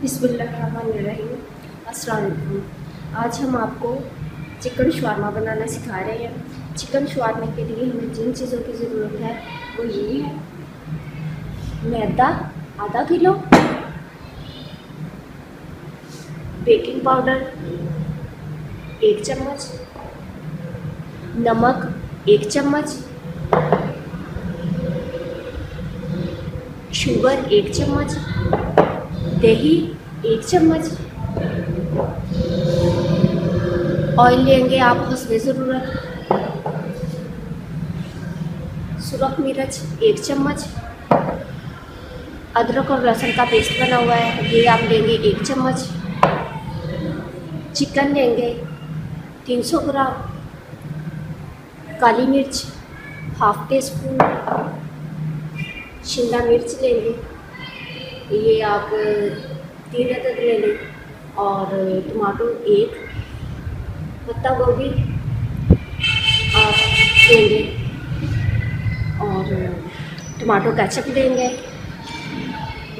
बिस्मिल्लाहिर्रहमानिर्रहीम। अस्सलाम वालेकुम। आज हम आपको चिकन शवारमा बनाना सिखा रहे हैं। चिकन शवारमे के लिए हमें जिन चीज़ों की ज़रूरत है वो यही है। मैदा आधा किलो, बेकिंग पाउडर 1 चम्मच, नमक 1 चम्मच, शुगर 1 चम्मच, दही 1 चम्मच, ऑयल लेंगे आप उसमें ज़रूरत, सुरख मिर्च 1 चम्मच, अदरक और लहसुन का पेस्ट बना हुआ है ये आप लेंगे 1 चम्मच, चिकन लेंगे 300 ग्राम, काली मिर्च ½ टी स्पून, शिमला मिर्च लेंगे ये आप 3 अदद ले लें, और टमाटो 1, पत्ता गोभी आप लेंगे, और टमाटो केचप लेंगे,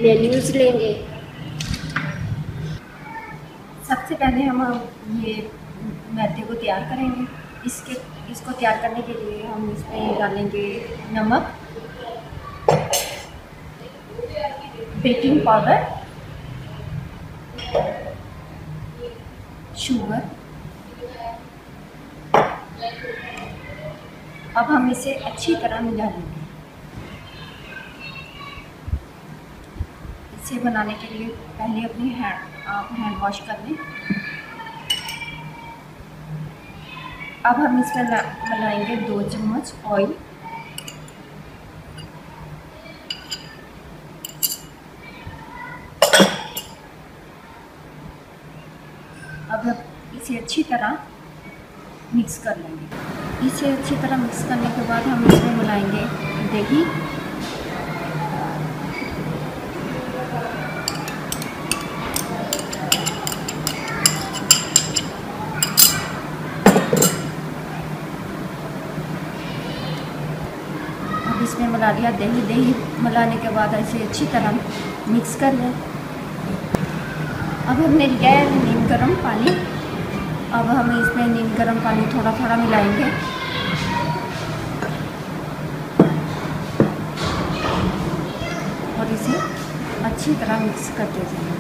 मेयोनीज लेंगे। सबसे पहले हम ये मैदे को तैयार करेंगे। इसको तैयार करने के लिए हम इसमें डालेंगे नमक, बेकिंग पाउडर, शुगर। अब हम इसे अच्छी तरह मिला लेंगे। इसे बनाने के लिए पहले अपनी हैंड वॉश कर लें। अब हम इसमें बनाएंगे 2 चम्मच ऑयल। अब इसे अच्छी तरह मिक्स कर लेंगे। इसे अच्छी तरह मिक्स करने के बाद हम इसमें मिलाएंगे दही, अब इसमें मिला दिया दही। दही मिलाने के बाद इसे अच्छी तरह मिक्स कर लें। अब हमने लिया है नीम गर्म पानी। अब हम इसमें नीम गर्म पानी थोड़ा थोड़ा मिलाएंगे। और इसे अच्छी तरह मिक्स करते जाएंगे।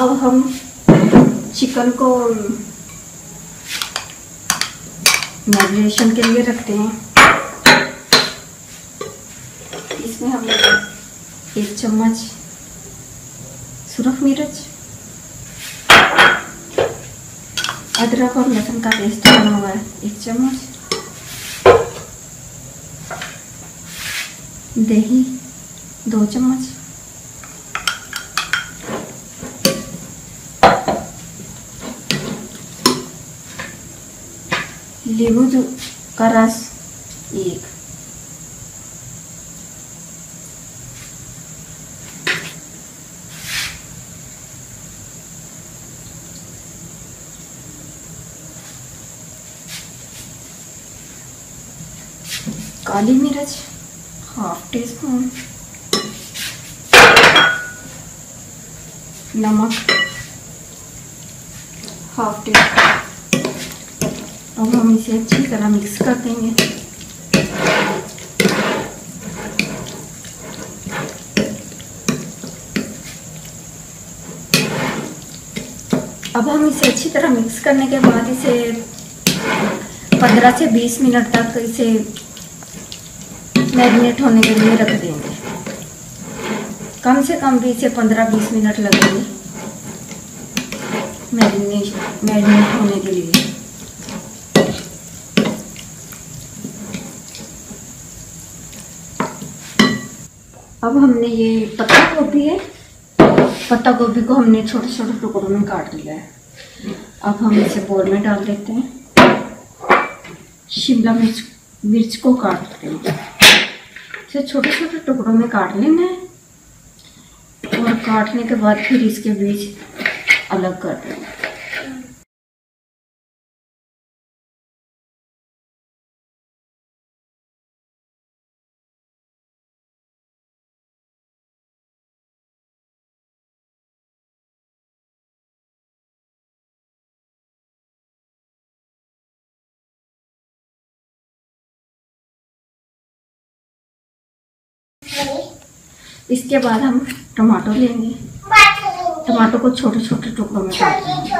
अब हम चिकन को मैरिनेशन के लिए रखते हैं। इसमें हमने 1 चम्मच सुरख मिर्च, अदरक और लहसुन का पेस्ट बना हुआ है 1 चम्मच, दही 2 चम्मच, नींबू का रस 1, काली मिर्च ½ टी स्पून, नमक ½ टी स्पून। अब हम इसे अच्छी तरह मिक्स कर देंगे। अब हम इसे अच्छी तरह मिक्स करने के बाद इसे 15 से 20 मिनट तक इसे मैरिनेट होने के लिए रख देंगे। कम से कम भी इसे 15-20 मिनट लगेंगे मैरिनेट होने के लिए। अब हमने ये पत्ता गोभी है, पत्ता गोभी को हमने छोटे छोटे टुकड़ों में काट लिया है। अब हम इसे बोल में डाल देते हैं। शिमला मिर्च को काटते हैं, इसे छोटे छोटे टुकड़ों में काट लेना है और काटने के बाद फिर इसके बीज अलग कर देना है। इसके बाद हम टमाटर लेंगे, टमाटर को छोटे छोटे टुकड़ों में काट लेंगे।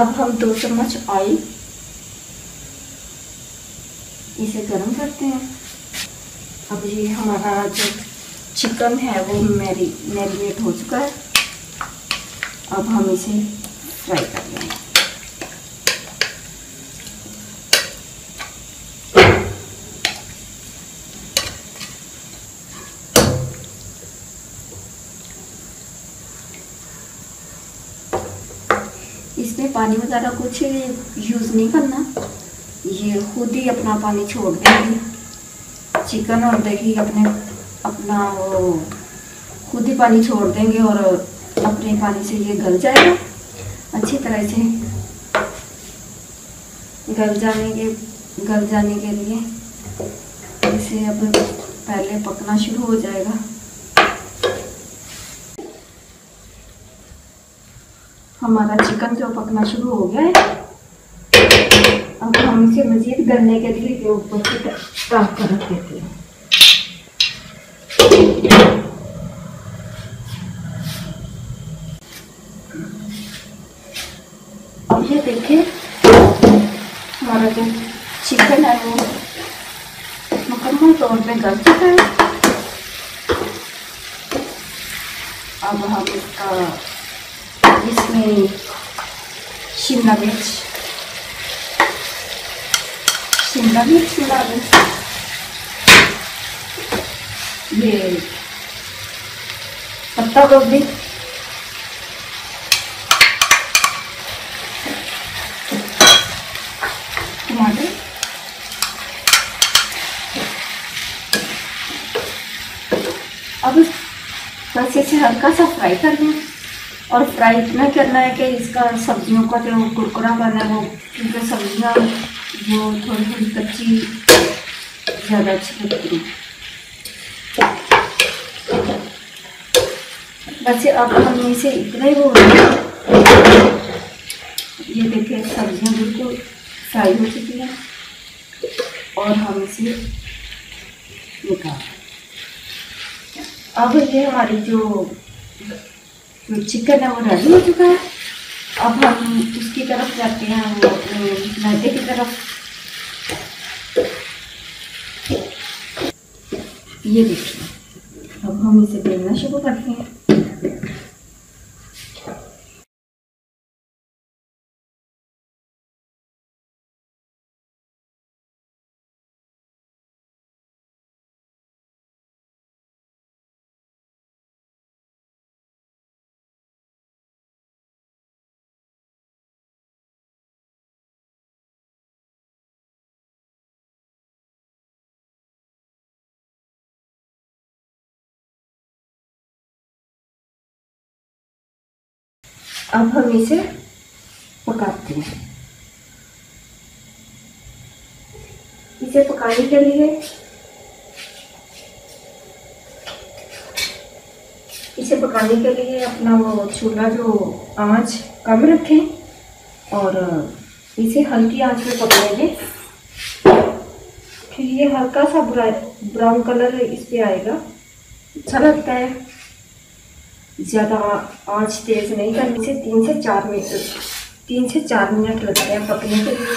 अब हम 2 चम्मच ऑयल इसे गर्म करते हैं। अब ये हमारा जो चिकन है वो मैरिनेट हो चुका है, अब हम इसे फ्राई कर लेंगे। इसमें पानी वगैरह कुछ यूज़ नहीं करना, ये खुद ही अपना पानी छोड़ देंगे। चिकन और दही अपना वो खुद ही पानी छोड़ देंगे और अपने पानी से ये गल जाएगा। अच्छी तरह से गल जाने के लिए इसे अब पहले पकना शुरू हो जाएगा। हमारा चिकन जो पकना शुरू हो गया है, अब हम इसे मज़ीद गलने के लिए के ऊपर से ढक कर रख देते हैं। अब ये देखिए हमारा जो चिकन है वो मुकम्मल तौर पे गल चुका है। अब हम इसमें शिमला मिर्च मिला दें, ये पत्ता गोभी, टमाटर, अब बस इसे हल्का सा फ्राई कर लें। और फ्राई इतना करना है कि इसका सब्जियों का जो कुरकुरा बना है वो, क्योंकि सब्जियाँ वो थोड़ी थोड़ी कच्ची ज़्यादा अच्छी लगती है। वैसे अब हम इसे इतना ही हो रहा है। ये देखिए सब्जियाँ बिल्कुल फ्राई हो चुकी हैं और हम इसे निकालें। अब ये हमारी जो चिकन है वो रेडी हो चुका है। अब हम उसकी तरफ जाते हैं, हम अपने मैदे की तरफ। ये देखिए अब हम इसे बेलना शुरू करते हैं। अब हम इसे पकाते हैं। इसे पकाने के लिए अपना वो चूल्हा जो आँच कम रखें और इसे हल्की आँच पे पकाएंगे। फिर ये हल्का सा ब्राउन कलर इस पे आएगा, अच्छा लगता है। ज़्यादा आँच तेज़ नहीं करनी, से 3 से 4 मिनट लगते हैं पकने के लिए।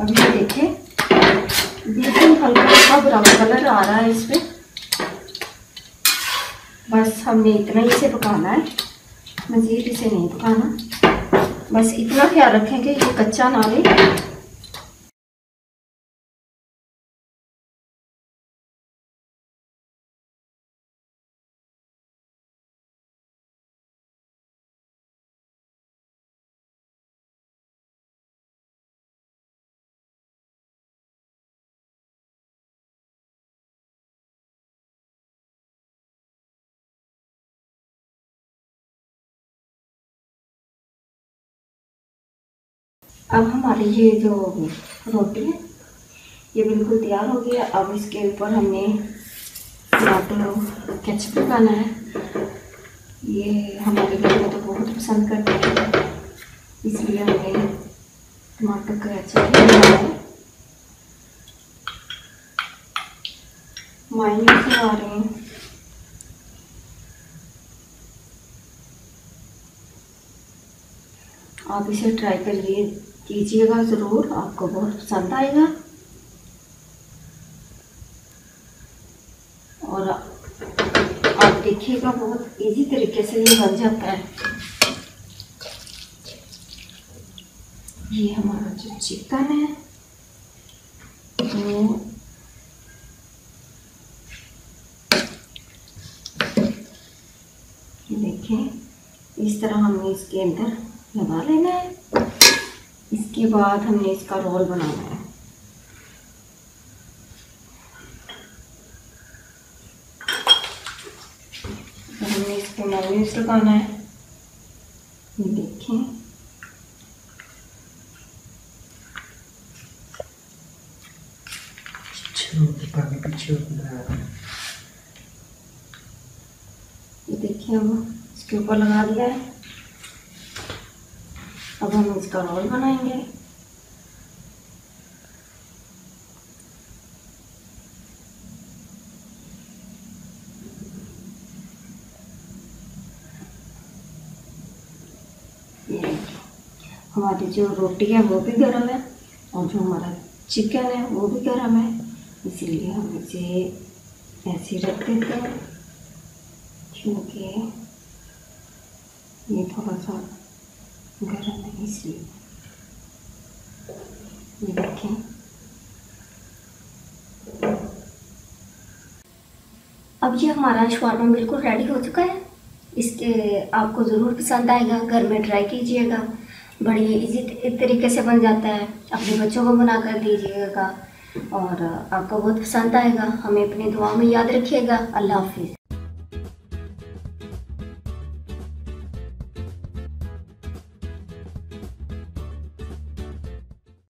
अभी देखिए बिल्कुल हल्का ब्राउन कलर आ रहा है इस पर। बस हमने इतना ही इसे पकाना है, मज़ीद इसे नहीं पकाना। बस इतना ख्याल रखें कि ये कच्चा ना रहे। अब हमारी ये जो रोटी है ये बिल्कुल तैयार हो गई है। अब इसके ऊपर हमने टमाटो केचप लगाना है। ये हमारे घर में तो बहुत पसंद करते हैं, इसलिए हमने टमाटो केचप लगाया है। मायने से आ रहे हैं आप इसे ट्राई करिए कीजिएगा, ज़रूर आपको बहुत पसंद आएगा। और आप देखिएगा बहुत इजी तरीके से ये बन जाता है। ये हमारा जो चिकन है वो देखें इस तरह हमने इसके अंदर लगा लेना है। इसके बाद हमने इसका रोल बनाना है। तो हमने इस पर मेयोनीज लगाना है, ये देखें। ये देखिए हम इसके ऊपर लगा दिया है। अब हम इसका रोल बनाएंगे। ये हमारी जो रोटी है वो भी गर्म है और जो हमारा चिकन है वो भी गर्म है, इसीलिए हम इसे ऐसे रख देते हैं क्योंकि ये थोड़ा सा गर्म है। इसलिए ये देखें अब ये हमारा शवारमा बिल्कुल रेडी हो चुका है। इसके आपको ज़रूर पसंद आएगा, घर में ट्राई कीजिएगा। बड़ी इजी तरीके से बन जाता है, अपने बच्चों को बना कर दीजिएगा और आपको बहुत पसंद आएगा। हमें अपनी दुआ में याद रखिएगा। अल्लाह हाफिज़।